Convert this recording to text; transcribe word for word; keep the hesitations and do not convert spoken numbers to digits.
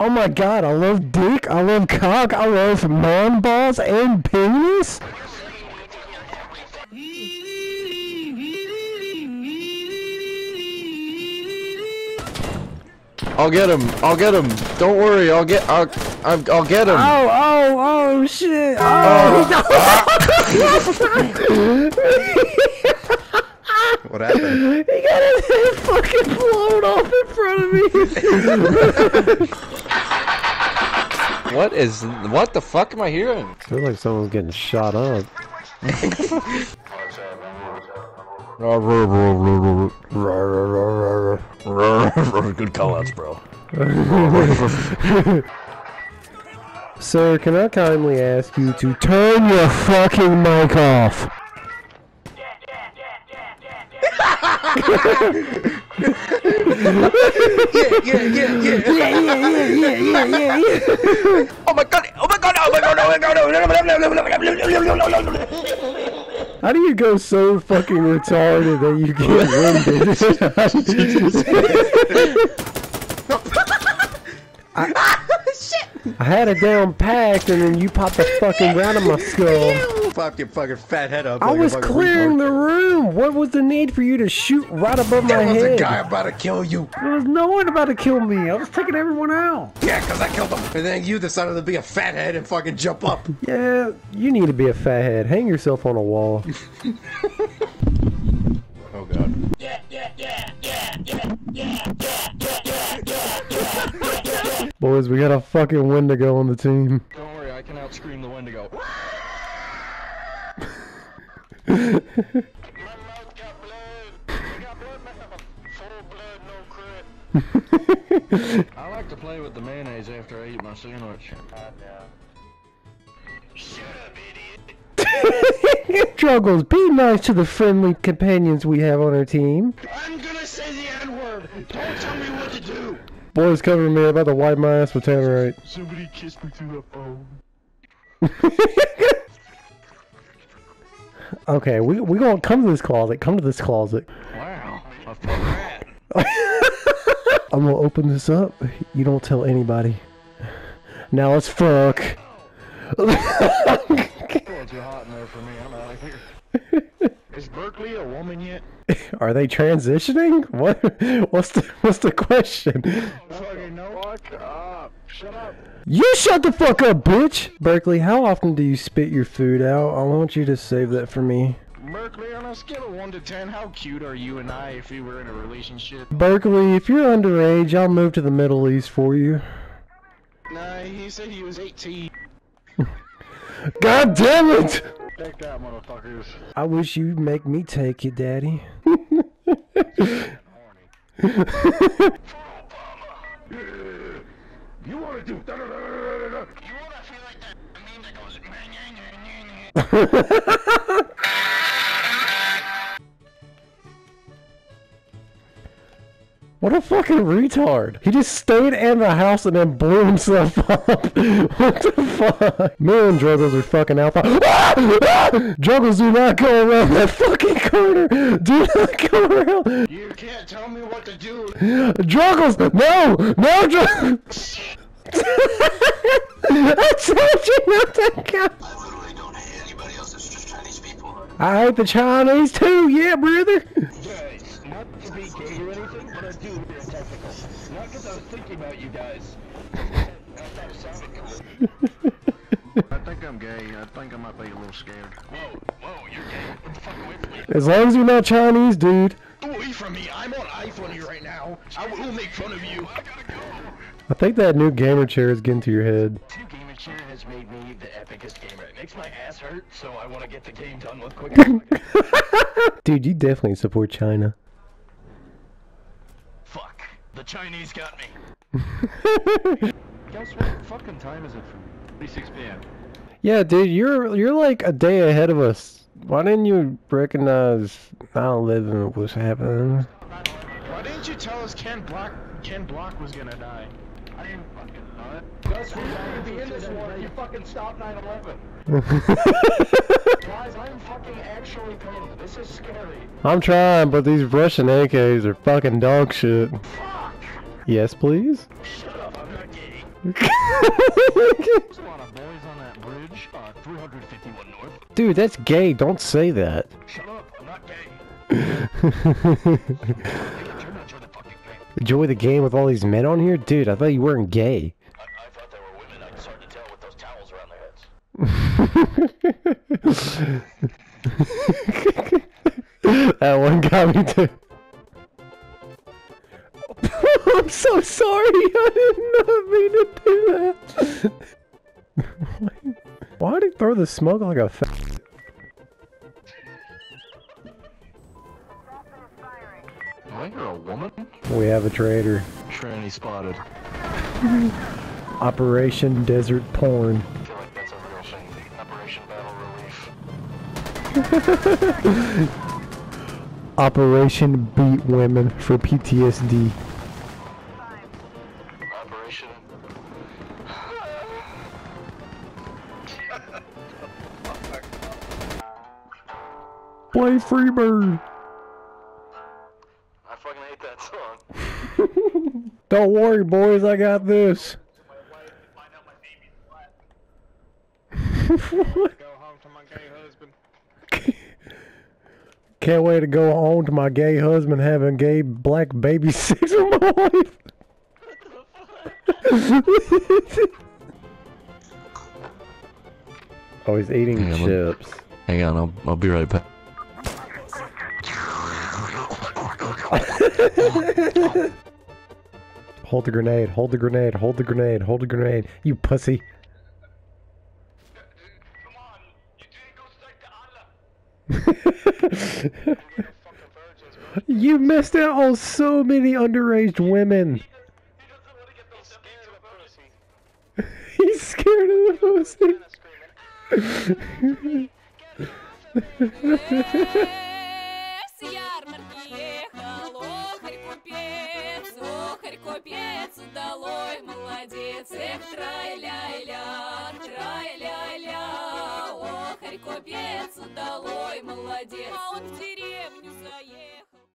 Oh my god, I love dick, I love cock, I love man balls and penis? I'll get him, I'll get him, don't worry, I'll get, I'll, I'll, I'll get him. Oh, oh, oh, shit. Oh, uh, what happened? He got his head fucking blown off in front of me. What is, what the fuck am I hearing? I feel like someone's getting shot up. Good callouts, bro. Sir, can I kindly ask you to turn your fucking mic off? Oh my god! Oh my god! Oh my god! Oh my god! Oh my god! How do you go so fucking retarded that you get winded? I, Shit. I had a damn pack and then you popped the fucking round of my skull. You popped your fucking fat head up. I like was clearing the room. What was the need for you to shoot right above there my head? There was a guy about to kill you. There was no one about to kill me. I was taking everyone out. Yeah, because I killed them. And then you decided to be a fathead and fucking jump up. Yeah, you need to be a fathead. Hang yourself on a wall. Oh, God. Yeah, yeah, yeah, yeah, yeah, yeah, yeah, yeah, yeah, yeah. Boys, we got a fucking Wendigo on the team. Don't worry, I can outscream the Wendigo. My mouth got blood. I got blood, man. Full blood, no crit. I like to play with the mayonnaise after I eat my sandwich. God, no. Shut up, idiot. Struggles, be nice to the friendly companions we have on our team. I'm gonna say the N-word. Don't tell me what to do. Boys, cover me. I'm about to wipe my ass with Tannerite. Somebody kissed me through the phone. Okay, we we gonna come to this closet. Come to this closet. Wow, a rat. I'm gonna open this up. You don't tell anybody. Now let's fuck. Too hot in there for me. I'm out of here. Is Berkeley a woman yet? Are they transitioning? What? What's the What's the question? Fucking no. Fuck up. Shut up. You shut the fuck up, bitch. Berkeley, how often do you spit your food out? I want you to save that for me. Berkeley, on a scale of one to ten, how cute are you and I if we were in a relationship? Berkeley, if you're underage, I'll move to the Middle East for you. Nah, he said he was eighteen. God damn it! Take that, motherfuckers. I wish you'd make me take it, Daddy. You wanna do da da da da da. You wanna feel like that meme that goes man. What a fucking retard. He just stayed in the house and then blew himself up. What the fuck? Man, Druggles are fucking alpha. Druggles, do not go around that fucking corner. Do not go around. You can't tell me what to do. Druggles, no, no, Druggles. I told you not to go. I literally don't hate anybody else. It's just Chinese people. I hate the Chinese too. Yeah, brother. Not to be gay or anything, but I do wear testicles. Not because I was thinking about you guys. I thought it sounded good. I think I'm gay. I think I might be a little scared. Whoa, whoa, you're gay. Get the fuck away from me. As long as you're not Chinese, dude. Get away from me. I'm on iPhone right now. I will make fun of you. I gotta go. I think that new gamer chair is getting to your head. New gamer chair has made me the epicest gamer. It makes my ass hurt, so I want to get the game done with quick. Dude, you definitely support China. The Chinese got me. Guess what fucking time is it for me? three six P M Yeah, dude, you're you're like a day ahead of us. Why didn't you recognize nine eleven was happening? Why didn't you tell us Ken Block Ken Block was gonna die? I didn't fucking know it. Guess we're gonna be in this war if you fucking stop nine eleven. Guys, I'm fucking actually painted. This is scary. I'm trying, but these Russian A Ks are fucking dog shit. Fuck! Yes, please. Shut up, I'm not gay. There's a lot of boys on that bridge, uh, three fifty-one north. Dude, that's gay. Don't say that. Shut up, I'm not gay. Enjoy the game with all these men on here? Dude, I thought you weren't gay. I, I thought they were women. I can start to tell with those towels around their heads. That one got me too. I'm so sorry, I did not mean to do that. Why did he throw the smoke like a f***? I think you're a woman? We have a traitor. Tranny spotted. Operation Desert Porn. I feel like that's a real thing. Operation Battle Relief. Operation Beat Women for P T S D. Operation. Play Freebird. I fucking hate that song. Don't worry, boys, I got this. Go home to my gay husband. Can't wait to go home to my gay husband having gay black baby sex with my wife. Oh, he's eating hang on, chips. Hang on, I'll, I'll be right back. Hold the grenade, hold the grenade, hold the grenade, hold the grenade, you pussy. You missed out on so many underage women. He's scared of the pussy. Купец удалой молодец, а он в деревню заехал.